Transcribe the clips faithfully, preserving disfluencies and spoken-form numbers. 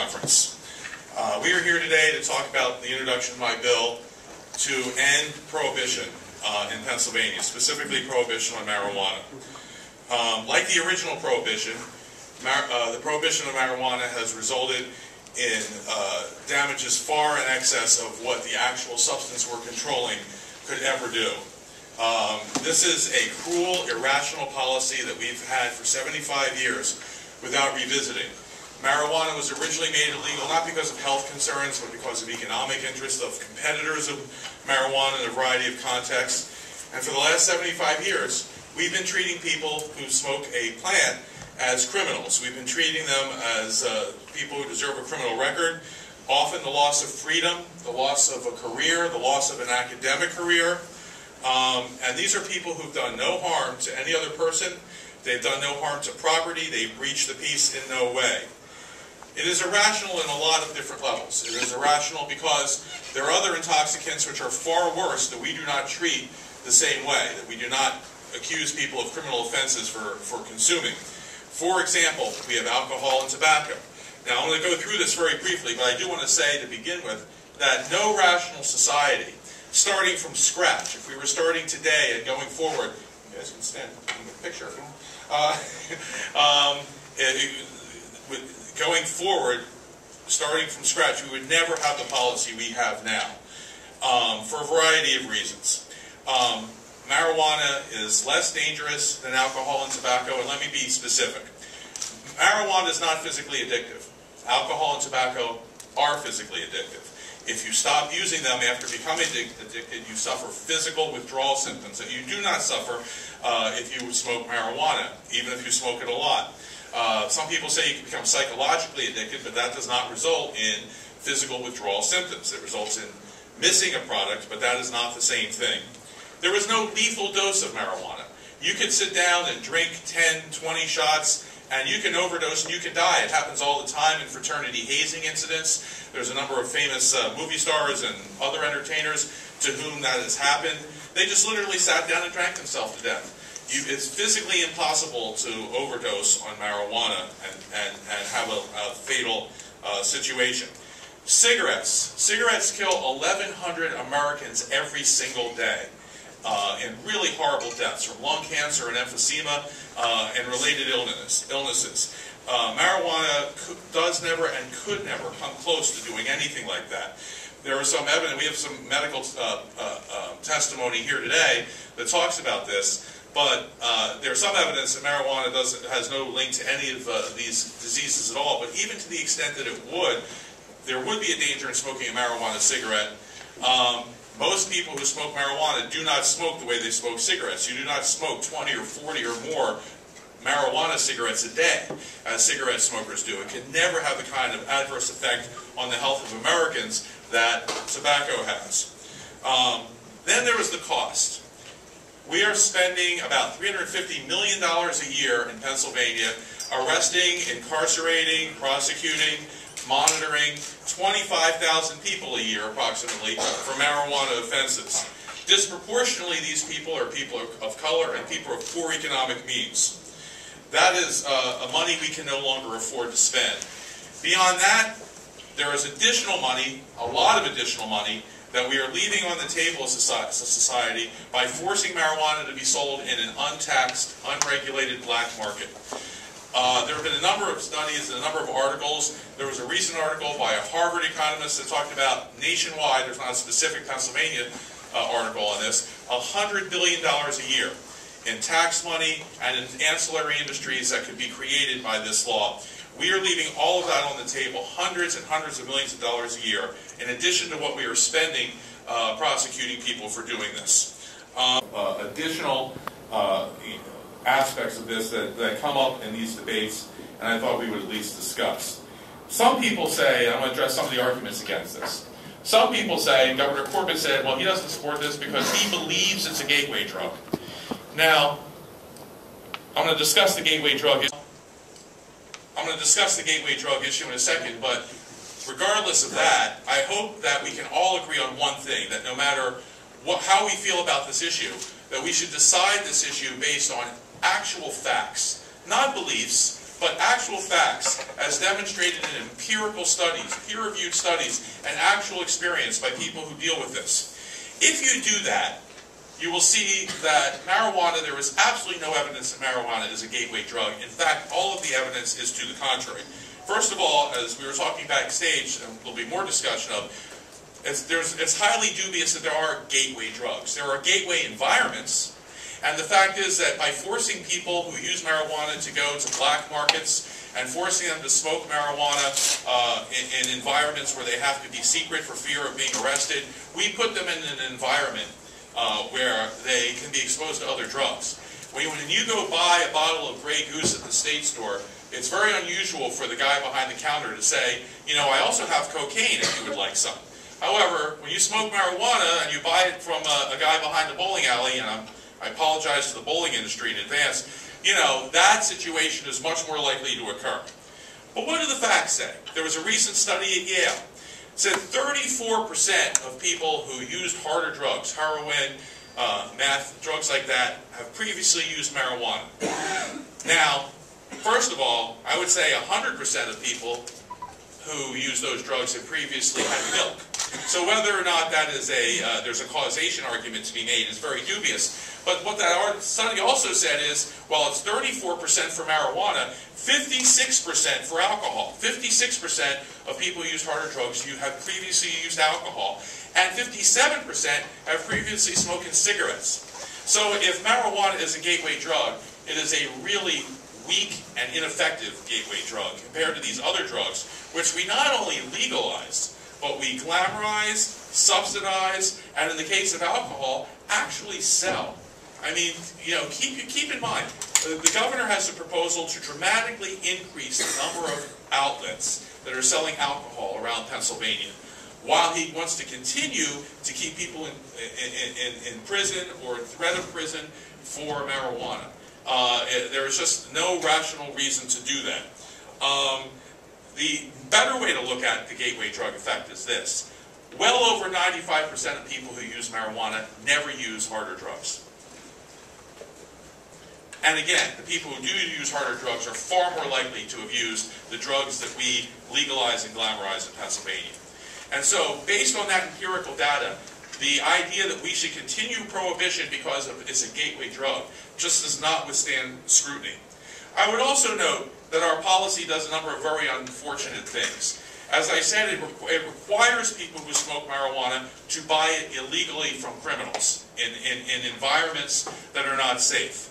Conference. Uh, we are here today to talk about the introduction of my bill to end prohibition uh, in Pennsylvania, specifically prohibition on marijuana. Um, like the original prohibition, mar uh, the prohibition of marijuana has resulted in uh, damages far in excess of what the actual substance we're controlling could ever do. Um, this is a cruel, irrational policy that we've had for seventy-five years without revisiting. Marijuana was originally made illegal not because of health concerns, but because of economic interests of competitors of marijuana in a variety of contexts. And for the last seventy-five years, we've been treating people who smoke a plant as criminals. We've been treating them as uh, people who deserve a criminal record. Often the loss of freedom, the loss of a career, the loss of an academic career. Um, and these are people who've done no harm to any other person. They've done no harm to property. They've breached the peace in no way. It is irrational in a lot of different levels. It is irrational because there are other intoxicants which are far worse that we do not treat the same way, that we do not accuse people of criminal offenses for, for consuming. For example, we have alcohol and tobacco. Now, I'm going to go through this very briefly, but I do want to say to begin with that no rational society, starting from scratch, if we were starting today and going forward, you guys can stand in the picture if you want, uh, um, it, with going forward, starting from scratch, we would never have the policy we have now um, for a variety of reasons. Um, Marijuana is less dangerous than alcohol and tobacco, and let me be specific. Marijuana is not physically addictive. Alcohol and tobacco are physically addictive. If you stop using them after becoming addicted, you suffer physical withdrawal symptoms that you do not suffer uh, if you smoke marijuana, even if you smoke it a lot. Uh, some people say you can become psychologically addicted, but that does not result in physical withdrawal symptoms. It results in missing a product, but that is not the same thing. There was no lethal dose of marijuana. You could sit down and drink ten, twenty shots, and you can overdose and you can die. It happens all the time in fraternity hazing incidents. There's a number of famous uh, movie stars and other entertainers to whom that has happened. They just literally sat down and drank themselves to death. You, it's physically impossible to overdose on marijuana and, and, and have a, a fatal uh, situation. Cigarettes. Cigarettes kill eleven hundred Americans every single day. Uh, and really horrible deaths from lung cancer and emphysema uh, and related illness, illnesses. Uh, marijuana could, does never and could never come close to doing anything like that. There is some evidence, we have some medical uh, uh, uh, testimony here today that talks about this, but uh, there's some evidence that marijuana doesn't, has no link to any of uh, these diseases at all, but even to the extent that it would, there would be a danger in smoking a marijuana cigarette. Um, Most people who smoke marijuana do not smoke the way they smoke cigarettes. You do not smoke twenty or forty or more marijuana cigarettes a day, as cigarette smokers do. It can never have the kind of adverse effect on the health of Americans that tobacco has. Um, then there was the cost. We are spending about three hundred fifty million dollars a year in Pennsylvania, arresting, incarcerating, prosecuting, monitoring twenty-five thousand people a year, approximately, for marijuana offenses. Disproportionately, these people are people of color and people of poor economic means. That is uh, a money we can no longer afford to spend. Beyond that, there is additional money, a lot of additional money, that we are leaving on the table as a society by forcing marijuana to be sold in an untaxed, unregulated black market. Uh, there have been a number of studies and a number of articles. There was a recent article by a Harvard economist that talked about nationwide, there's not a specific Pennsylvania uh, article on this, one hundred billion dollars a year in tax money and in ancillary industries that could be created by this law. We are leaving all of that on the table, hundreds and hundreds of millions of dollars a year, in addition to what we are spending uh, prosecuting people for doing this. Um, uh, additional uh, aspects of this that, that come up in these debates, and I thought we would at least discuss. Some people say, and I'm going to address some of the arguments against this, some people say, and Governor Corbett said, well, he doesn't support this because he believes it's a gateway drug. Now, I'm going to discuss the gateway drug issue. I'm going to discuss the gateway drug issue in a second, but regardless of that, I hope that we can all agree on one thing, that no matter what, how we feel about this issue, that we should decide this issue based on actual facts, not beliefs, but actual facts as demonstrated in empirical studies, peer-reviewed studies, and actual experience by people who deal with this. If you do that, you will see that marijuana, there is absolutely no evidence that marijuana is a gateway drug. In fact, all of the evidence is to the contrary. First of all, as we were talking backstage, and there'll be more discussion of, it's, there's, it's highly dubious that there are gateway drugs. There are gateway environments, and the fact is that by forcing people who use marijuana to go to black markets and forcing them to smoke marijuana uh, in, in environments where they have to be secret for fear of being arrested, we put them in an environment uh, where they can be exposed to other drugs. When you, when you go buy a bottle of Grey Goose at the state store, it's very unusual for the guy behind the counter to say, you know, I also have cocaine if you would like some. However, when you smoke marijuana and you buy it from a, a guy behind the bowling alley, and I'm, I apologize to the bowling industry in advance, you know, that situation is much more likely to occur. But what do the facts say? There was a recent study at Yale. It said thirty-four percent of people who used harder drugs, heroin, uh, meth, drugs like that, have previously used marijuana. Now, first of all, I would say one hundred percent of people who use those drugs have previously had milk. So whether or not that is a, uh, there's a causation argument to be made is very dubious. But what that study also said is, well, it's thirty-four percent for marijuana, fifty-six percent for alcohol. fifty-six percent of people who use harder drugs you have previously used alcohol. And fifty-seven percent have previously smoked cigarettes. So if marijuana is a gateway drug, it is a really weak and ineffective gateway drug compared to these other drugs, which we not only legalized, but we glamorize, subsidize, and in the case of alcohol, actually sell. I mean, you know, keep, keep in mind, the governor has a proposal to dramatically increase the number of outlets that are selling alcohol around Pennsylvania, while he wants to continue to keep people in, in, in, in prison or threat of prison for marijuana. Uh, there is just no rational reason to do that. Um, The better way to look at the gateway drug effect is this. Well over ninety-five percent of people who use marijuana never use harder drugs. And again, the people who do use harder drugs are far more likely to have used the drugs that we legalize and glamorize in Pennsylvania. And so, based on that empirical data, the idea that we should continue prohibition because of it's a gateway drug just does not withstand scrutiny. I would also note that our policy does a number of very unfortunate things. As I said, it, requ it requires people who smoke marijuana to buy it illegally from criminals in, in, in environments that are not safe.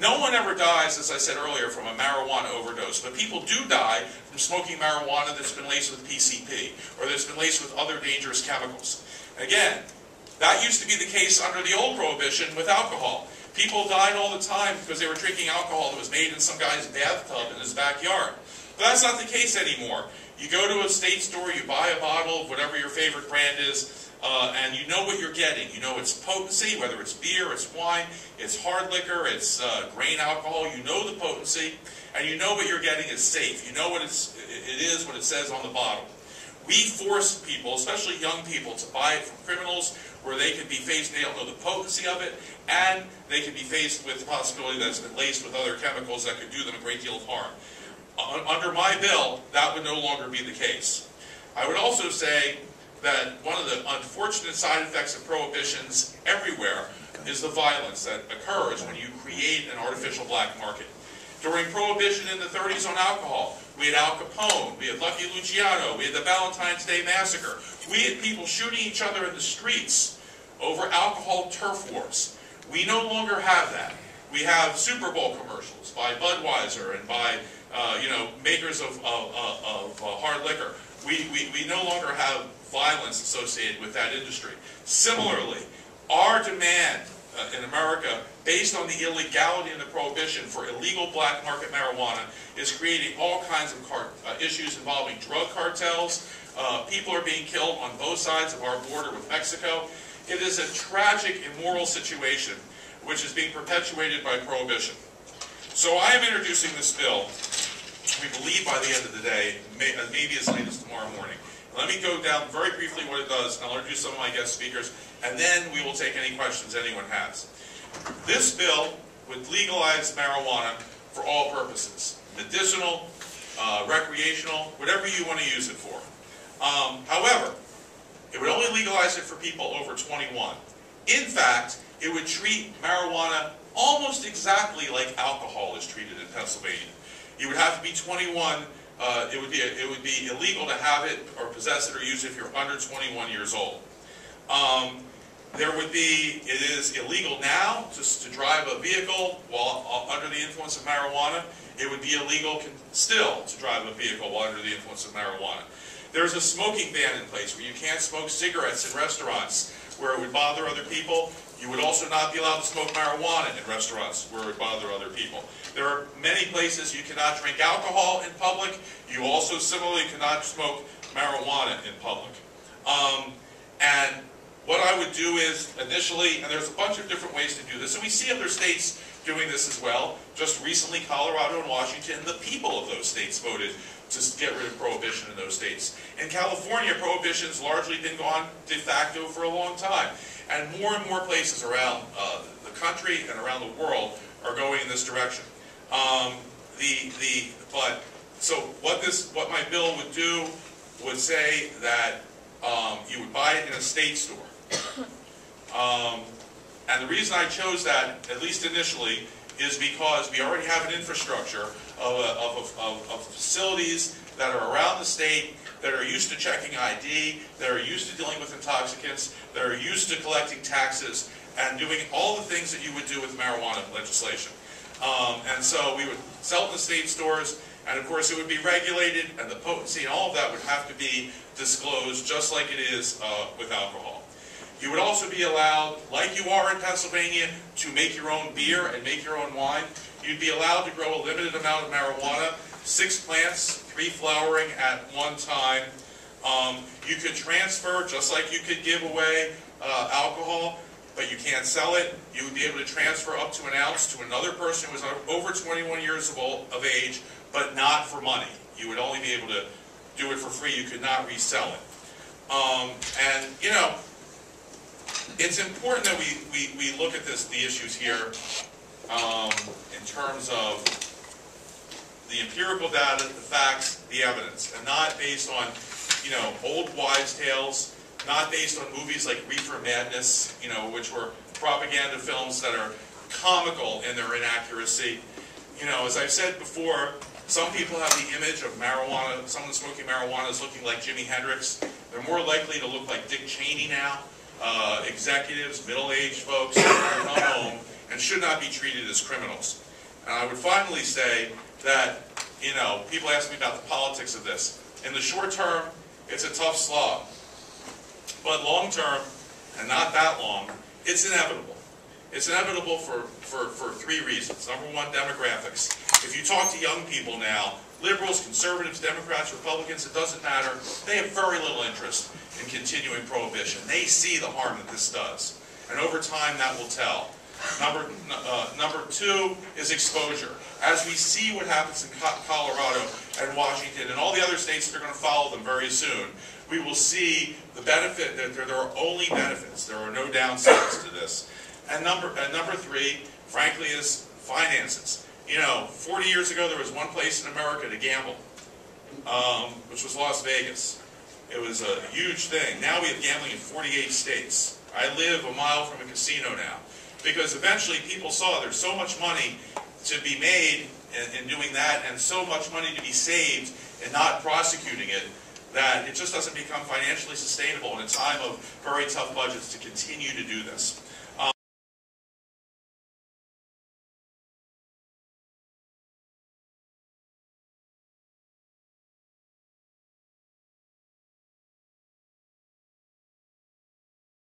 No one ever dies, as I said earlier, from a marijuana overdose, but people do die from smoking marijuana that's been laced with P C P, or that's been laced with other dangerous chemicals. Again, that used to be the case under the old prohibition with alcohol. People died all the time because they were drinking alcohol that was made in some guy's bathtub in his backyard. But that's not the case anymore. You go to a state store, you buy a bottle of whatever your favorite brand is, uh, and you know what you're getting. You know its potency, whether it's beer, it's wine, it's hard liquor, it's uh, grain alcohol. You know the potency, and you know what you're getting is safe. You know what it's, it is, what it says on the bottle. We force people, especially young people, to buy it from criminals where they can be faced, they don't know the potency of it, and they can be faced with the possibility that it's been laced with other chemicals that could do them a great deal of harm. Under my bill, that would no longer be the case. I would also say that one of the unfortunate side effects of prohibitions everywhere is the violence that occurs when you create an artificial black market. During Prohibition in the thirties on alcohol, we had Al Capone, we had Lucky Luciano, we had the Valentine's Day Massacre. We had people shooting each other in the streets over alcohol turf wars. We no longer have that. We have Super Bowl commercials by Budweiser and by uh, you know, makers of, of, of, of hard liquor. We, we, we no longer have violence associated with that industry. Similarly, our demand uh, in America based on the illegality and the prohibition for illegal black market marijuana is creating all kinds of car uh, issues involving drug cartels. Uh, people are being killed on both sides of our border with Mexico. It is a tragic, immoral situation which is being perpetuated by prohibition. So I am introducing this bill, we believe by the end of the day, may, uh, maybe as late as tomorrow morning. Let me go down very briefly what it does, and I'll introduce some of my guest speakers, and then we will take any questions anyone has. This bill would legalize marijuana for all purposes, medicinal, uh, recreational, whatever you want to use it for. Um, however, it would only legalize it for people over twenty-one. In fact, it would treat marijuana almost exactly like alcohol is treated in Pennsylvania. You would have to be twenty-one. Uh, it would be it would be illegal to have it or possess it or use it if you're under twenty-one years old. Um, there would be it is illegal now just to drive a vehicle while uh, under the influence of marijuana. It would be illegal still to drive a vehicle while under the influence of marijuana. There's a smoking ban in place where you can't smoke cigarettes in restaurants where it would bother other people. You would also not be allowed to smoke marijuana in restaurants where it would bother other people. There are many places you cannot drink alcohol in public. You also similarly cannot smoke marijuana in public. Um, and what I would do is initially, and there's a bunch of different ways to do this, and we see other states doing this as well. Just recently, Colorado and Washington, the people of those states voted to get rid of prohibition in those states. In California, prohibition's largely been gone de facto for a long time. And more and more places around uh, the country and around the world are going in this direction. Um, the, the, but, so what, this, what my bill would do would say that um, you would buy it in a state store. Um, and the reason I chose that, at least initially, is because we already have an infrastructure of, of, of, of facilities that are around the state, that are used to checking I D, that are used to dealing with intoxicants, that are used to collecting taxes, and doing all the things that you would do with marijuana legislation. Um, and so we would sell it in the state stores, and of course it would be regulated, and the potency and all of that would have to be disclosed just like it is uh, with alcohol. You would also be allowed, like you are in Pennsylvania, to make your own beer and make your own wine. You'd be allowed to grow a limited amount of marijuana, six plants, three flowering at one time. Um, you could transfer, just like you could give away uh, alcohol, but you can't sell it. You would be able to transfer up to an ounce to another person who is over twenty-one years of, old, of age, but not for money. You would only be able to do it for free. You could not resell it. Um, and, you know, it's important that we, we, we look at this, the issues here um, in terms of the empirical data, the facts, the evidence, and not based on, you know, old wives' tales, not based on movies like Reefer Madness, you know, which were propaganda films that are comical in their inaccuracy. You know, as I've said before, some people have the image of marijuana, someone smoking marijuana is looking like Jimi Hendrix. They're more likely to look like Dick Cheney now. Uh, executives, middle-aged folks who are not home and should not be treated as criminals. And I would finally say that, you know, people ask me about the politics of this. In the short term, it's a tough slog. But long term, and not that long, it's inevitable. It's inevitable for, for, for three reasons. Number one, demographics. If you talk to young people now, liberals, conservatives, Democrats, Republicans, it doesn't matter. They have very little interest in continuing prohibition. They see the harm that this does. And over time, that will tell. Number, uh, number two is exposure. As we see what happens in Colorado and Washington and all the other states that are going to follow them very soon, we will see the benefit, that there are only benefits. There are no downsides to this. And number, and number three, frankly, is finances. You know, forty years ago there was one place in America to gamble, um, which was Las Vegas. It was a huge thing. Now we have gambling in forty-eight states. I live a mile from a casino now. Because eventually people saw there's so much money to be made in, in doing that and so much money to be saved in not prosecuting it that it just doesn't become financially sustainable in a time of very tough budgets to continue to do this.